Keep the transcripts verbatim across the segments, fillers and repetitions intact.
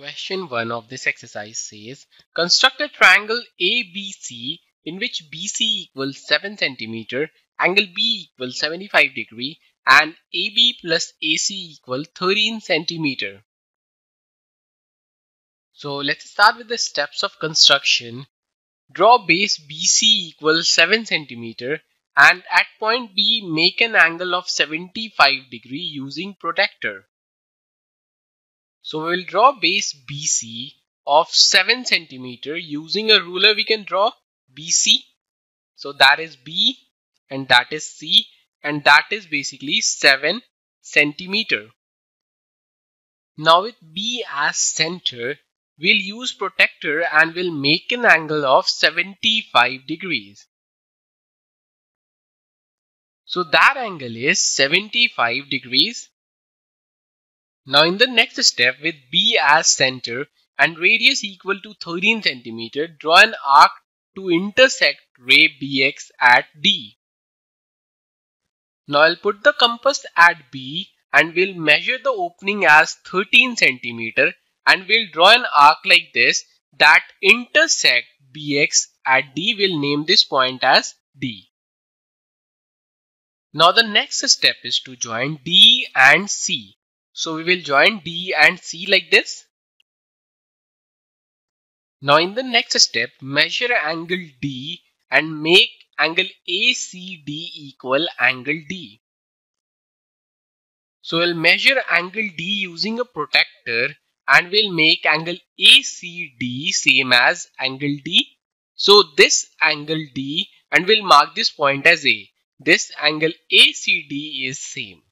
Question one of this exercise says, construct a triangle A B C in which B C equals seven centimeters, angle B equals seventy-five degrees, and A B plus A C equals thirteen centimeters. So let's start with the steps of construction. Draw base B C equals seven centimeters, and at point B make an angle of seventy-five degrees using protractor. So we will draw base B C of seven centimeters. Using a ruler we can draw B C. So that is B and that is C and that is basically seven centimeters. Now with B as center, we'll use protractor and we'll make an angle of seventy-five degrees. So that angle is seventy-five degrees. Now in the next step, with B as center and radius equal to thirteen centimeters, draw an arc to intersect ray B X at D. Now I'll put the compass at B and we'll measure the opening as thirteen centimeters and we'll draw an arc like this that intersect B X at D. We'll name this point as D. Now the next step is to join D and C. So we will join D and C like this. Now in the next step, measure angle D and make angle A C D equal angle D. So we'll measure angle D using a protractor and we'll make angle A C D same as angle D. So this angle D, and we'll mark this point as A. This angle A C D is same.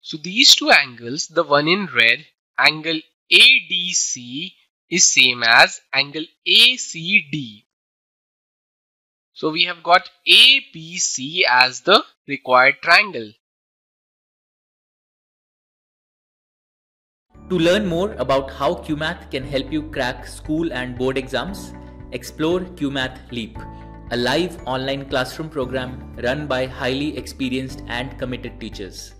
So these two angles, the one in red, angle A D C is same as angle A C D. So we have got A B C as the required triangle. To learn more about how Cuemath can help you crack school and board exams, explore Cuemath Leap, a live online classroom program run by highly experienced and committed teachers.